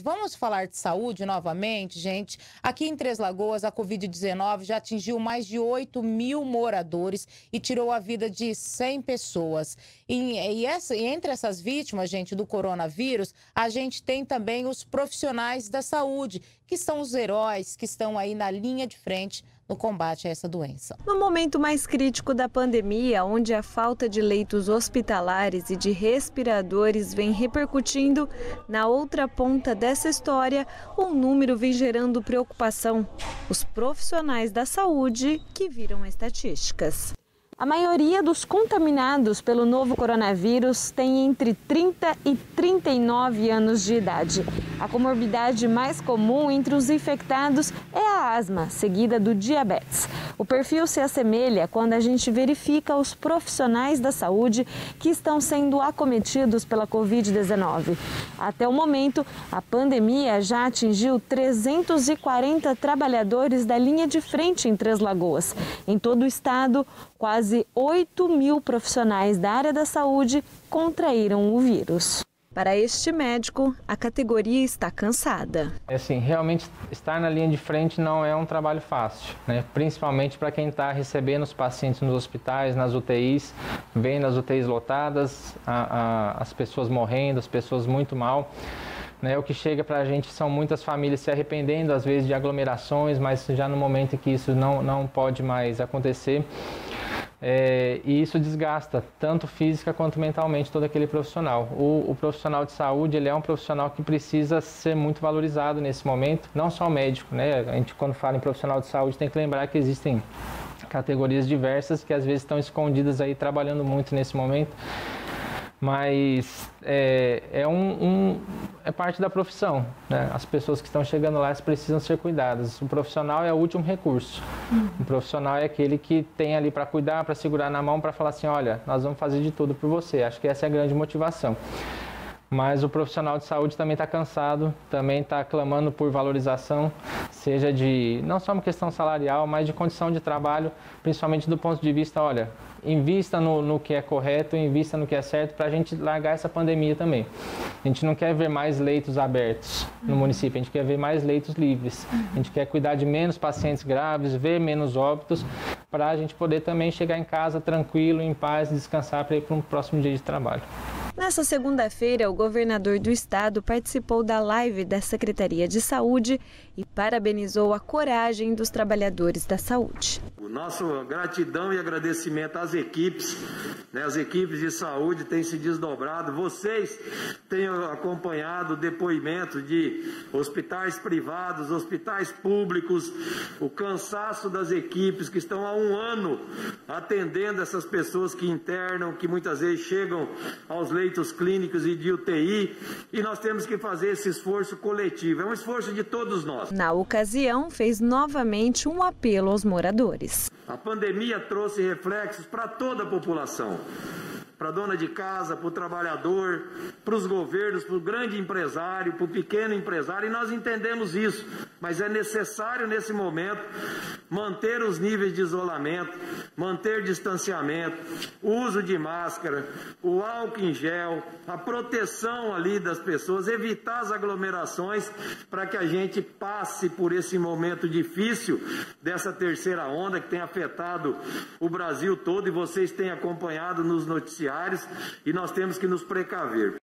Vamos falar de saúde novamente, gente. Aqui em Três Lagoas, a Covid-19 já atingiu mais de 8 mil moradores e tirou a vida de 100 pessoas. E entre essas vítimas, gente, do coronavírus, a gente tem também os profissionais da saúde, que são os heróis que estão aí na linha de frente no combate a essa doença. No momento mais crítico da pandemia, onde a falta de leitos hospitalares e de respiradores vem repercutindo, na outra ponta dessa história, um número vem gerando preocupação: os profissionais da saúde, que viram estatísticas. A maioria dos contaminados pelo novo coronavírus tem entre 30 e 39 anos de idade. A comorbidade mais comum entre os infectados é a asma, seguida do diabetes. O perfil se assemelha quando a gente verifica os profissionais da saúde que estão sendo acometidos pela Covid-19. Até o momento, a pandemia já atingiu 340 trabalhadores da linha de frente em Três Lagoas. Em todo o estado, quase 8 mil profissionais da área da saúde contraíram o vírus. Para este médico, a categoria está cansada. Assim, realmente estar na linha de frente não é um trabalho fácil, né? Principalmente para quem está recebendo os pacientes nos hospitais, nas UTIs, vendo as UTIs lotadas, as pessoas morrendo, as pessoas muito mal. Né, o que chega para a gente são muitas famílias se arrependendo, às vezes, de aglomerações, mas já no momento em que isso não pode mais acontecer. E isso desgasta, tanto física quanto mentalmente, todo aquele profissional. O profissional de saúde, ele é um profissional que precisa ser muito valorizado nesse momento, não só o médico, né? A gente, quando fala em profissional de saúde, tem que lembrar que existem categorias diversas que às vezes estão escondidas aí, trabalhando muito nesse momento. Mas é parte da profissão, né? As pessoas que estão chegando lá precisam ser cuidadas. O profissional é o último recurso. O profissional é aquele que tem ali para cuidar, para segurar na mão, para falar assim: olha, nós vamos fazer de tudo por você. Acho que essa é a grande motivação. Mas o profissional de saúde também está cansado, também está clamando por valorização, seja de não só uma questão salarial, mas de condição de trabalho, principalmente do ponto de vista, olha, invista no que é correto, invista no que é certo, para a gente largar essa pandemia também. A gente não quer ver mais leitos abertos no município, a gente quer ver mais leitos livres, a gente quer cuidar de menos pacientes graves, ver menos óbitos, para a gente poder também chegar em casa tranquilo, em paz, descansar para ir para um próximo dia de trabalho. Nessa segunda-feira, o governador do estado participou da live da Secretaria de Saúde e parabenizou a coragem dos trabalhadores da saúde. Nossa gratidão e agradecimento às equipes, né? As equipes de saúde têm se desdobrado, vocês têm acompanhado o depoimento de hospitais privados, hospitais públicos, o cansaço das equipes que estão há um ano atendendo essas pessoas que internam, que muitas vezes chegam aos leitos clínicos e de UTI, e nós temos que fazer esse esforço coletivo, é um esforço de todos nós. Na ocasião, fez novamente um apelo aos moradores. A pandemia trouxe reflexos para toda a população, para a dona de casa, para o trabalhador, para os governos, para o grande empresário, para o pequeno empresário, e nós entendemos isso, mas é necessário nesse momento manter os níveis de isolamento, manter distanciamento, o uso de máscara, o álcool em gel, a proteção ali das pessoas, evitar as aglomerações para que a gente passe por esse momento difícil dessa terceira onda que tem afetado o Brasil todo, e vocês têm acompanhado nos noticiários, e nós temos que nos precaver.